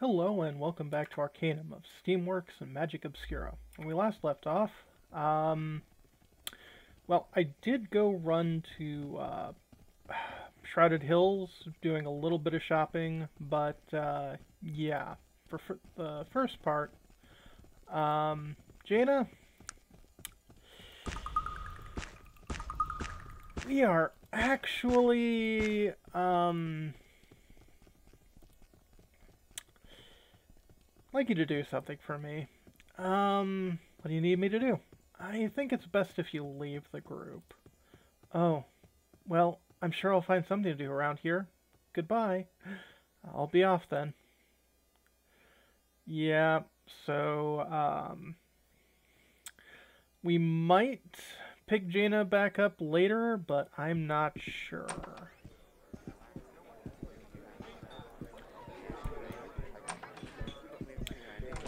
Hello and welcome back to Arcanum of Steamworks and Magic Obscura. When we last left off, well, I did go run to Shrouded Hills, doing a little bit of shopping, but yeah, for the first part, Jaina, we are actually, I'd like you to do something for me. What do you need me to do? I think it's best if you leave the group. Oh, well, I'm sure I'll find something to do around here. Goodbye. I'll be off then. Yeah, so, we might pick Jaina back up later, but I'm not sure.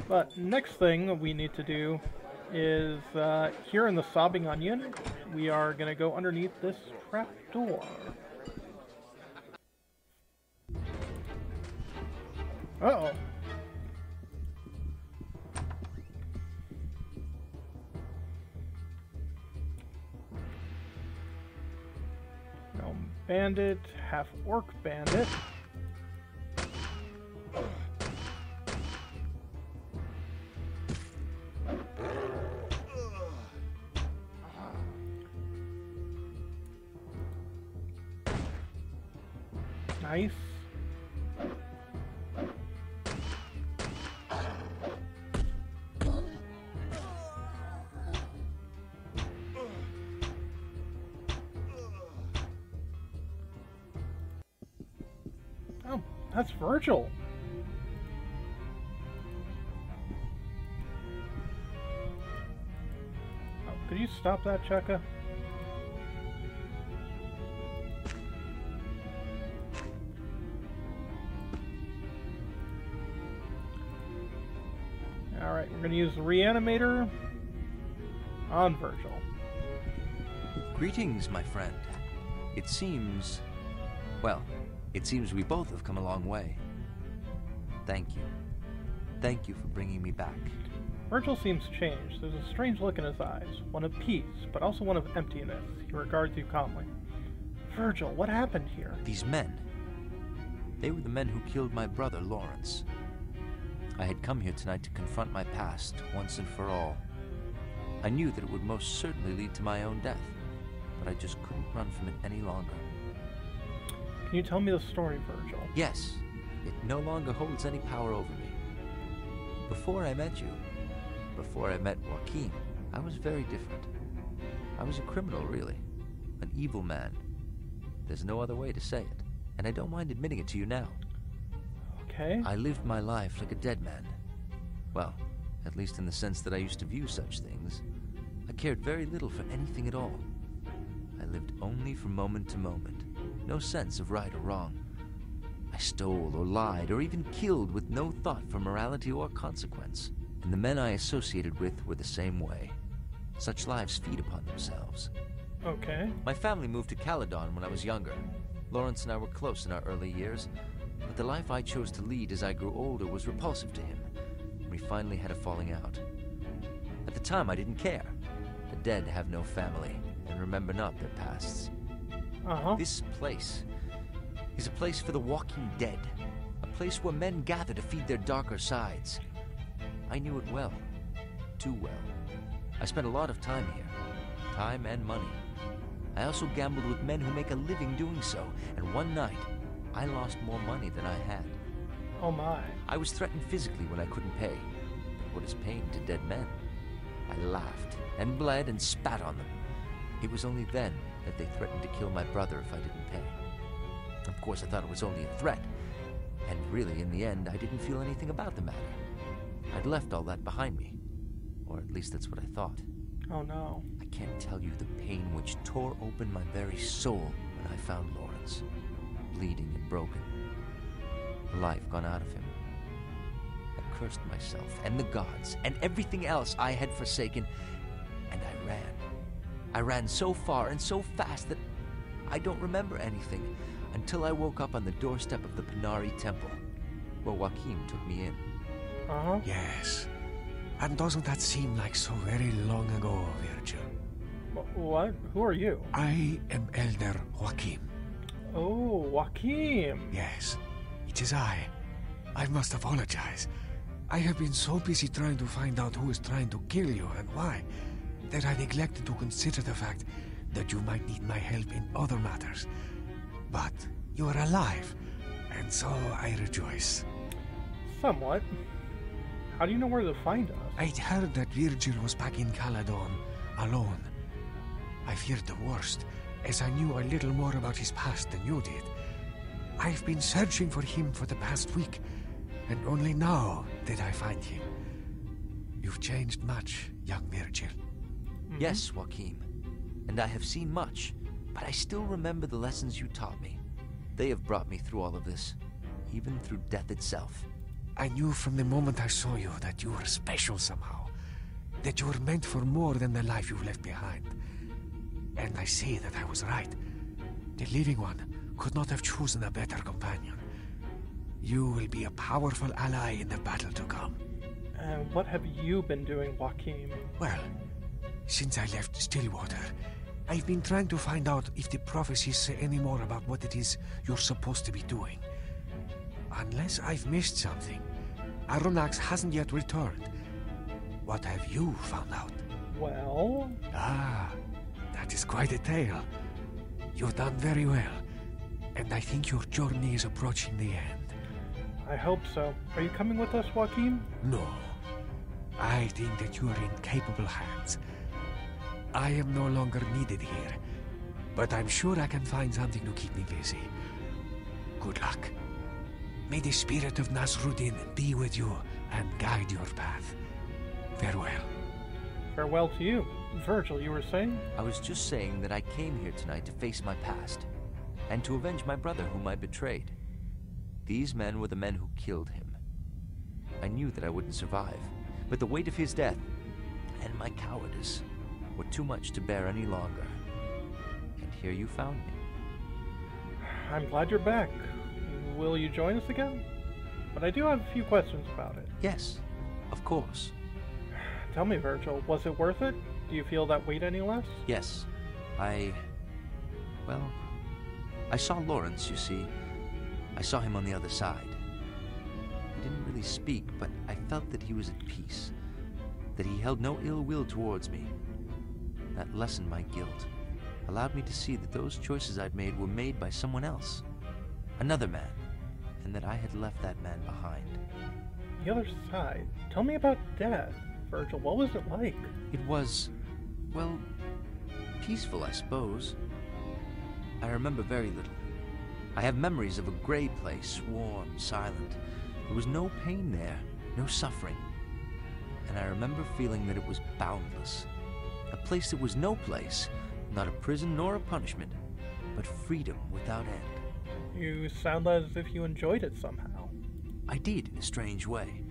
But next thing we need to do is, here in the Sobbing Onion, we are going to go underneath this trapdoor. Uh-oh. Gnome bandit, half-orc bandit. Nice. Oh, that's Virgil. Oh, could you stop that, Chaka? Alright, we're going to use the Reanimator on Virgil. Greetings, my friend. It seems... well, it seems we both have come a long way. Thank you. Thank you for bringing me back. Virgil seems changed. There's a strange look in his eyes. One of peace, but also one of emptiness. He regards you calmly. Virgil, what happened here? These men. They were the men who killed my brother, Lawrence. I had come here tonight to confront my past, once and for all. I knew that it would most certainly lead to my own death, but I just couldn't run from it any longer. Can you tell me the story, Virgil? Yes. It no longer holds any power over me. Before I met you, before I met Joaquin, I was very different. I was a criminal, really. An evil man. There's no other way to say it, and I don't mind admitting it to you now. I lived my life like a dead man. Well, at least in the sense that I used to view such things. I cared very little for anything at all. I lived only from moment to moment. No sense of right or wrong. I stole or lied or even killed with no thought for morality or consequence. And the men I associated with were the same way. Such lives feed upon themselves. Okay. My family moved to Caledon when I was younger. Lawrence and I were close in our early years. But the life I chose to lead as I grew older was repulsive to him, and we finally had a falling out. At the time, I didn't care. The dead have no family, and remember not their pasts. This place is a place for the walking dead, a place where men gather to feed their darker sides. I knew it well, too well. I spent a lot of time here, time and money. I also gambled with men who make a living doing so, and one night, I lost more money than I had. Oh my. I was threatened physically when I couldn't pay. But what is pain to dead men? I laughed and bled and spat on them. It was only then that they threatened to kill my brother if I didn't pay. Of course, I thought it was only a threat. And really, in the end, I didn't feel anything about the matter. I'd left all that behind me. Or at least that's what I thought. Oh no. I can't tell you the pain which tore open my very soul when I found Lawrence. Bleeding and broken. Life gone out of him. I cursed myself and the gods and everything else I had forsaken, and I ran. I ran so far and so fast that I don't remember anything until I woke up on the doorstep of the Pinari Temple. where Joaquin took me in. Uh-huh. Yes. And doesn't that seem like so very long ago, Virgil? What? Who are you? I am Elder Joaquin. Oh, Joaquin. Yes, it is I. I must apologize. I have been so busy trying to find out who is trying to kill you and why, that I neglected to consider the fact that you might need my help in other matters. But you are alive, and so I rejoice. Somewhat. How do you know where to find us? I'd heard that Virgil was back in Caledon, alone. I feared the worst, as I knew a little more about his past than you did. I've been searching for him for the past week, and only now did I find him. You've changed much, young Virgil. Mm-hmm. Yes, Joaquin, and I have seen much, but I still remember the lessons you taught me. They have brought me through all of this, even through death itself. I knew from the moment I saw you that you were special somehow, that you were meant for more than the life you've left behind. And I see that I was right. The living one could not have chosen a better companion. You will be a powerful ally in the battle to come. And what have you been doing, Joaquin? Well, since I left Stillwater, I've been trying to find out if the prophecies say any more about what it is you're supposed to be doing. Unless I've missed something, Arronax hasn't yet returned. What have you found out? Well... Ah, that is quite a tale. You've done very well, and I think your journey is approaching the end. I hope so. Are you coming with us, Joaquin? No. I think that you are in capable hands. I am no longer needed here, but I'm sure I can find something to keep me busy. Good luck. May the spirit of Nasruddin be with you and guide your path. Farewell. Farewell to you. Virgil, you were saying? I was just saying that I came here tonight to face my past, and to avenge my brother whom I betrayed. These men were the men who killed him. I knew that I wouldn't survive, but the weight of his death and my cowardice were too much to bear any longer. And here you found me. I'm glad you're back. Will you join us again? But I do have a few questions about it. Yes, of course. Tell me, Virgil, was it worth it? Do you feel that weight any less? Yes. I saw Lawrence, you see. I saw him on the other side. He didn't really speak, but I felt that he was at peace, that he held no ill will towards me. That lessened my guilt, allowed me to see that those choices I'd made were made by someone else, another man, and that I had left that man behind. The other side? Tell me about that, Virgil. What was it like? It was, well, peaceful, I suppose. I remember very little. I have memories of a gray place, warm, silent. There was no pain there, no suffering. And I remember feeling that it was boundless. A place that was no place, not a prison nor a punishment, but freedom without end. You sound as if you enjoyed it somehow. I did, in a strange way.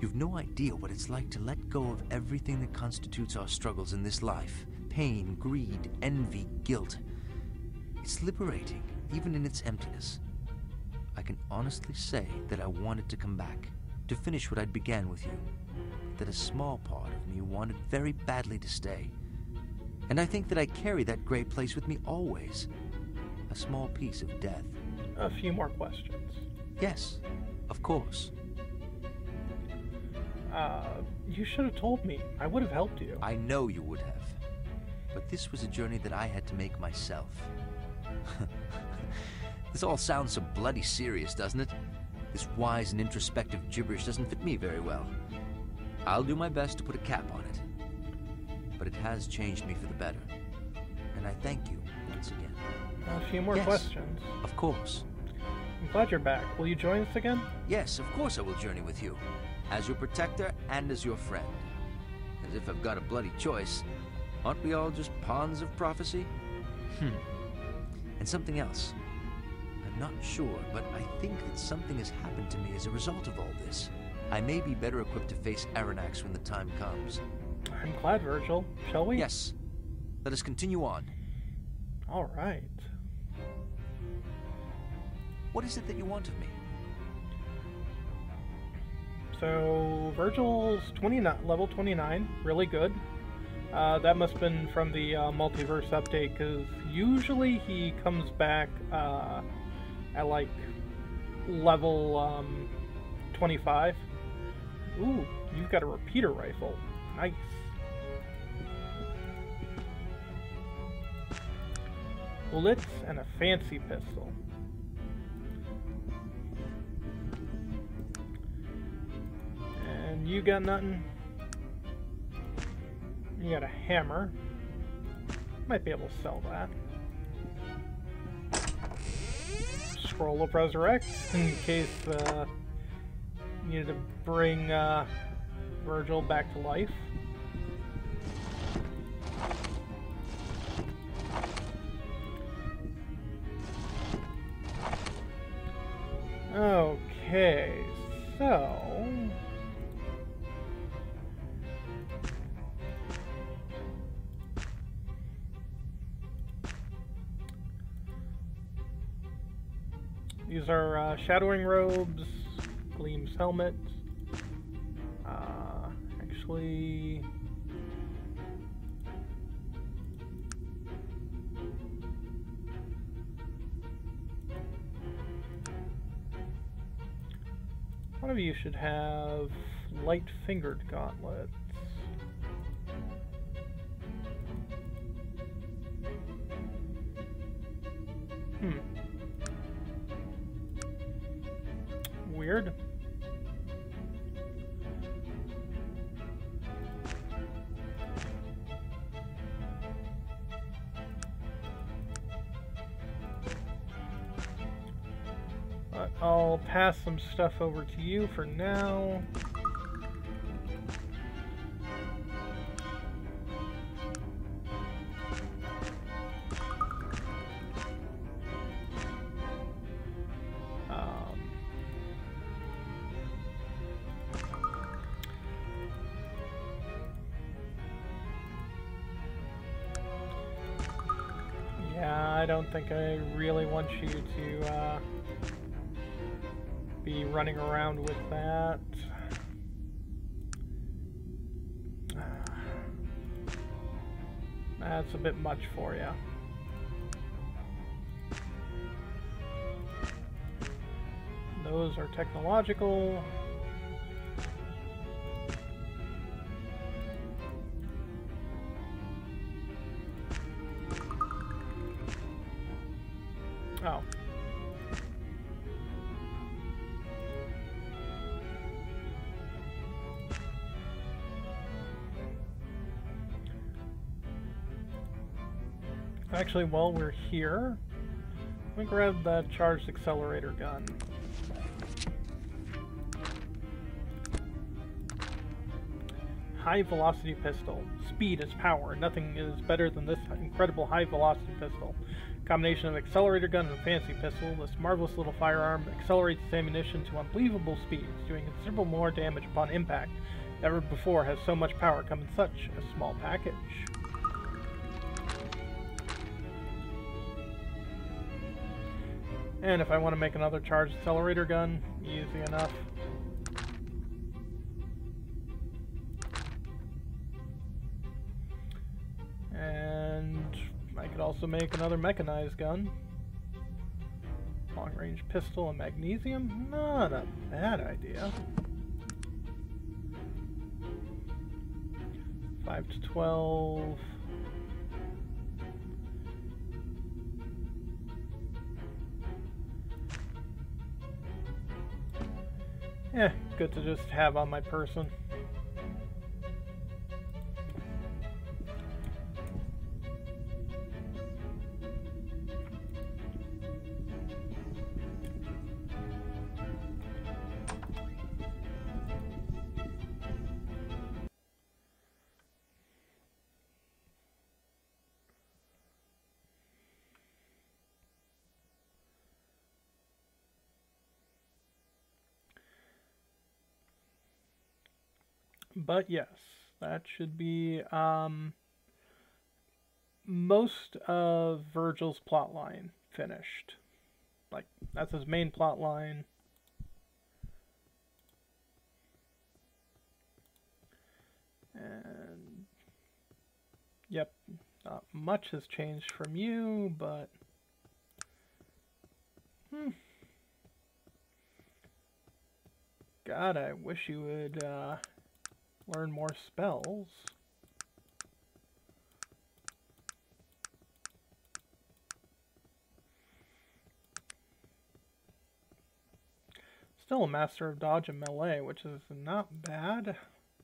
You've no idea what it's like to let go of everything that constitutes our struggles in this life. Pain, greed, envy, guilt. It's liberating, even in its emptiness. I can honestly say that I wanted to come back, to finish what I'd began with you. That a small part of me wanted very badly to stay. And I think that I carry that gray place with me always. A small piece of death. A few more questions. Yes, of course. You should have told me. I would have helped you. I know you would have. But this was a journey that I had to make myself. This all sounds so bloody serious, doesn't it? This wise and introspective gibberish doesn't fit me very well. I'll do my best to put a cap on it. But it has changed me for the better. And I thank you once again. A few more questions. Of course. I'm glad you're back. Will you join us again? Yes, of course I will journey with you. As your protector and as your friend. As if I've got a bloody choice. Aren't we all just pawns of prophecy? And something else. I'm not sure, but I think that something has happened to me as a result of all this. I may be better equipped to face Arronax when the time comes. I'm glad, Virgil. Shall we? Yes. Let us continue on. All right. What is it that you want of me? So Virgil's level 29, really good. That must have been from the multiverse update, because usually he comes back at like level 25. Ooh, you've got a repeater rifle. Nice. Bullets and a fancy pistol. And you got nothing. You got a hammer. Might be able to sell that. Scroll of Resurrect, in case you need to bring Virgil back to life. Okay, so... these are shadowing robes, Gleam's helmet. Actually, one of you should have light-fingered gauntlets. Weird. But I'll pass some stuff over to you for now. I think I really want you to be running around with that. That's a bit much for you. Those are technological. Actually, while we're here, let me grab that charged accelerator gun. High velocity pistol. Speed is power. Nothing is better than this incredible high velocity pistol. Combination of accelerator gun and fancy pistol, this marvelous little firearm accelerates its ammunition to unbelievable speeds, doing considerable more damage upon impact. Never before has so much power come in such a small package. And if I want to make another charged accelerator gun, easy enough. And I could also make another mechanized gun. Long-range pistol and magnesium? Not a bad idea. 5 to 12... Eh, good to just have on my person. But yes, that should be most of Virgil's plotline finished. Like, that's his main plotline. Yep, not much has changed from you, but... God, I wish you would learn more spells. Still a master of dodge and melee, which is not bad.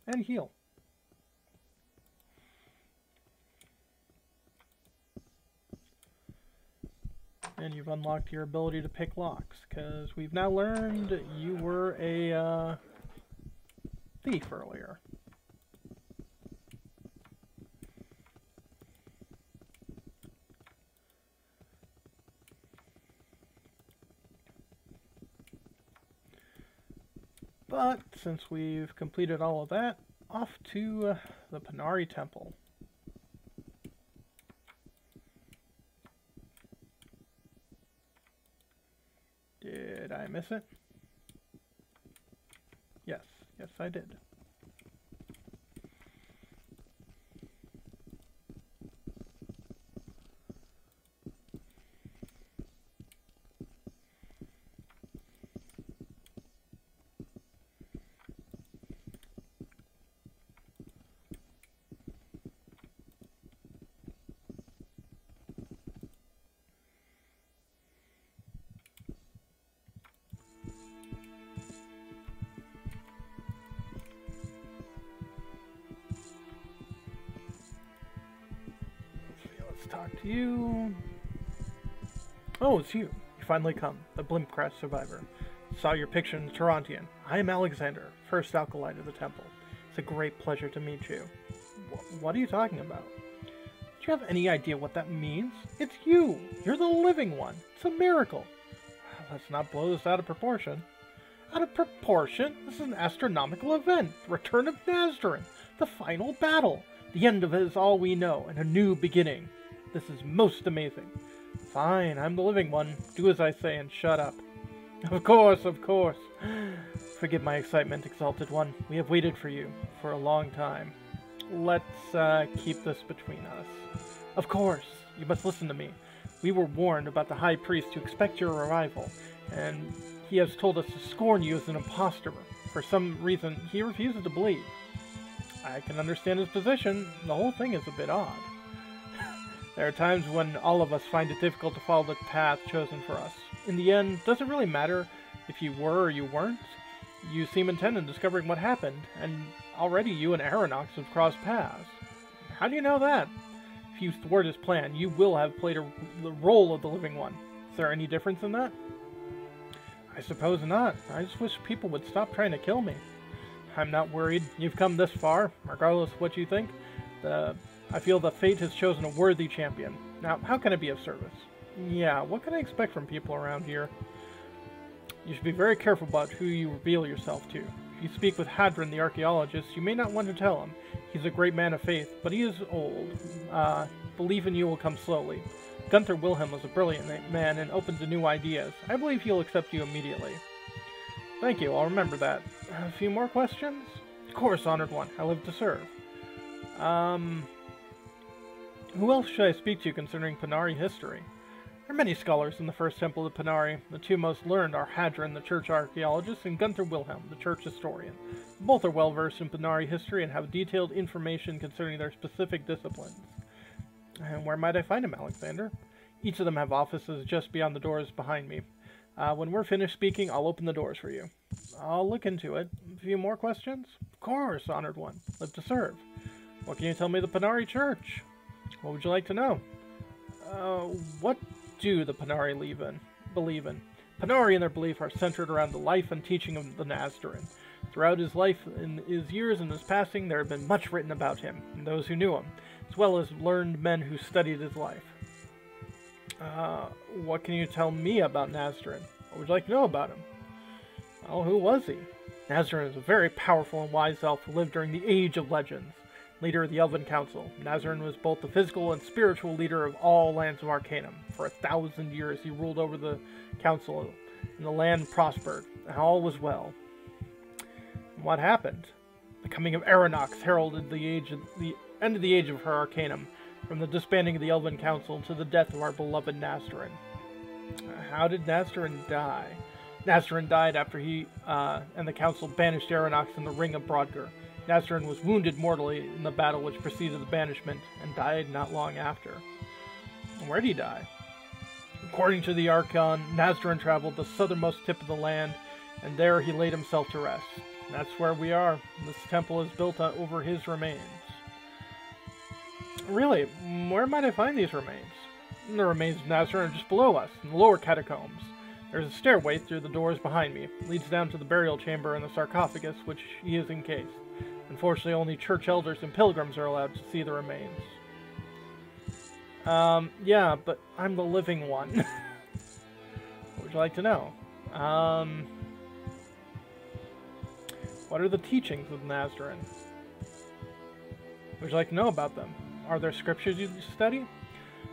And heal. And you've unlocked your ability to pick locks, because we've now learned you were a thief earlier. But since we've completed all of that, off to the Pinari Temple. Did I miss it? Yes. Yes, I did. Talk to you. Oh, it's you. You finally come. The Blimcrash survivor. Saw your picture in the Tarantian. I am Alexander, first Alkaleid of the temple. It's a great pleasure to meet you. What are you talking about? Do you have any idea what that means? It's you. You're the living one. It's a miracle. Let's not blow this out of proportion. Out of proportion? This is an astronomical event. The return of Nazrin. The final battle. The end of it is all we know, and a new beginning. This is most amazing. Fine, I'm the living one. Do as I say and shut up. Of course, of course. Forgive my excitement, exalted one. We have waited for you for a long time. Let's keep this between us. Of course, you must listen to me. We were warned about the high priest to expect your arrival, and he has told us to scorn you as an imposter. For some reason, he refuses to believe. I can understand his position. The whole thing is a bit odd. There are times when all of us find it difficult to follow the path chosen for us. In the end, it doesn't really matter if you were or you weren't. You seem intent on discovering what happened, and already you and Arronax have crossed paths. How do you know that? If you thwart his plan, you will have played the role of the living one. Is there any difference in that? I suppose not. I just wish people would stop trying to kill me. I'm not worried. You've come this far, regardless of what you think. I feel that fate has chosen a worthy champion. Now, how can I be of service? Yeah, what can I expect from people around here? You should be very careful about who you reveal yourself to. If you speak with Hadron, the archaeologist, you may not want to tell him. He's a great man of faith, but he is old. Belief in you will come slowly. Gunther Wilhelm was a brilliant man and open to new ideas. I believe he'll accept you immediately. Thank you, I'll remember that. A few more questions? Of course, honored one. I live to serve. Who else should I speak to concerning Pinari history? There are many scholars in the first temple of Pinari. The two most learned are Hadron, the church archaeologist, and Gunther Wilhelm, the church historian. Both are well-versed in Pinari history and have detailed information concerning their specific disciplines. And where might I find him, Alexander? Each of them have offices just beyond the doors behind me. When we're finished speaking, I'll open the doors for you. I'll look into it. A few more questions? Of course, honored one. Live to serve. What can you tell me of the Pinari Church? What would you like to know? What do the Pinari believe in? Pinari and their belief are centered around the life and teaching of the Nazarene. Throughout his life, in his years and his passing, there have been much written about him, and those who knew him, as well as learned men who studied his life. What can you tell me about Nazarene? What would you like to know about him? Well, who was he? Nazarene is a very powerful and wise elf who lived during the Age of Legends. Leader of the Elven Council, Nazrin was both the physical and spiritual leader of all lands of Arcanum. For 1,000 years, he ruled over the council, and the land prospered, and all was well. And what happened? The coming of Arronax heralded the end of the Age of her Arcanum, from the disbanding of the Elven Council to the death of our beloved Nazrin. How did Nazrin die? Nazrin died after he and the Council banished Arronax in the Ring of Brodgar. Nazrin was wounded mortally in the battle which preceded the banishment, and died not long after. Where did he die? According to the Archon, Nazrin traveled the southernmost tip of the land, and there he laid himself to rest. That's where we are. This temple is built over his remains. Really, where might I find these remains? The remains of Nazrin are just below us, in the lower catacombs. There's a stairway through the doors behind me. It leads down to the burial chamber and the sarcophagus, which he is encased. Unfortunately, only church elders and pilgrims are allowed to see the remains. Yeah, but I'm the living one. What would you like to know? What are the teachings of Nazarene? Would you like to know about them? Are there scriptures you study?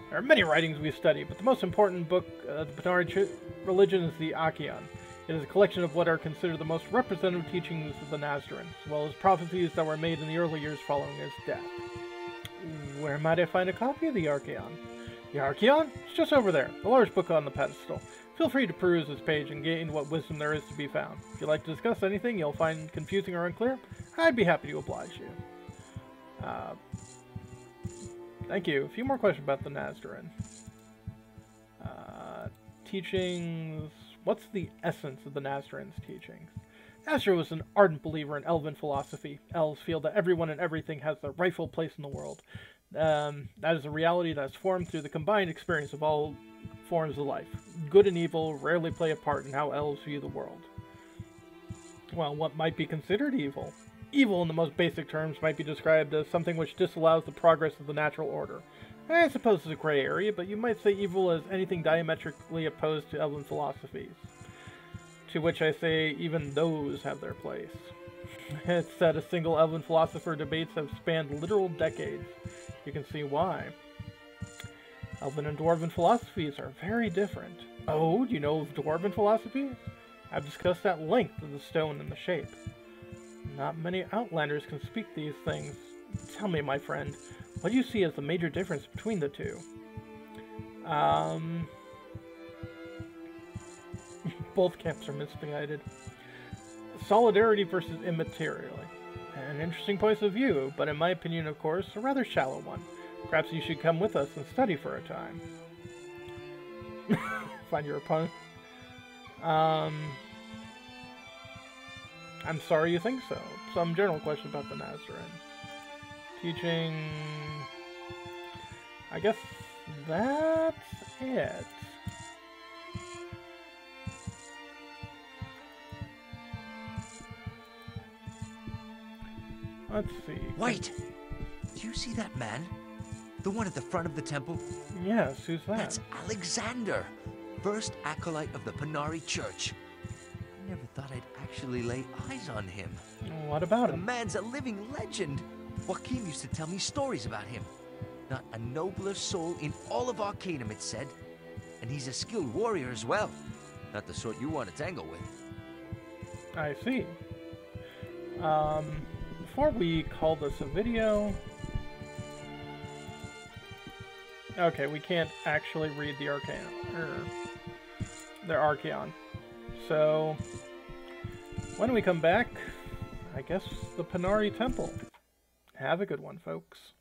There are many writings we study, but the most important book of the Panarii religion is the Archaeon. It is a collection of what are considered the most representative teachings of the Nazarene, as well as prophecies that were made in the early years following his death. Where might I find a copy of the Archaeon? The Archaeon? It's just over there, the large book on the pedestal. Feel free to peruse this page and gain what wisdom there is to be found. If you'd like to discuss anything you'll find confusing or unclear, I'd be happy to oblige you. Thank you. A few more questions about the Nazarene. Teachings. What's the essence of the Nazarene's teachings? Nazarene was an ardent believer in Elven philosophy. Elves feel that everyone and everything has their rightful place in the world. That is a reality that is formed through the combined experience of all forms of life. Good and evil rarely play a part in how elves view the world. Well, what might be considered evil? Evil, in the most basic terms, might be described as something which disallows the progress of the natural order. I suppose it's a gray area, but you might say evil is anything diametrically opposed to Elven philosophies. To which I say even those have their place. It's said a single Elven philosopher debates have spanned literal decades. You can see why. Elven and Dwarven philosophies are very different. Oh, do you know of Dwarven philosophies? I've discussed at length of the stone and the shape. Not many outlanders can speak these things. Tell me, my friend, what do you see as the major difference between the two? Both camps are misguided. Solidarity versus immateriality. An interesting point of view, but in my opinion, of course, a rather shallow one. Perhaps you should come with us and study for a time. Find your opponent. I'm sorry you think so. Some general question about the Nazarene. Teaching... I guess that's it. Let's see. Wait! Do you see that man? The one at the front of the temple? Yes, who's that? That's Alexander, first acolyte of the Pinari Church. I never thought I'd actually lay eyes on him. What about him? The man's a living legend. Joaquin used to tell me stories about him. Not a nobler soul in all of Arcanum, it said. And he's a skilled warrior as well. Not the sort you want to tangle with. I see. Before we call this a video... Okay, we can't actually read the Arcanum, their Archaeon. So, when we come back, I guess the Pinari Temple. Have a good one, folks.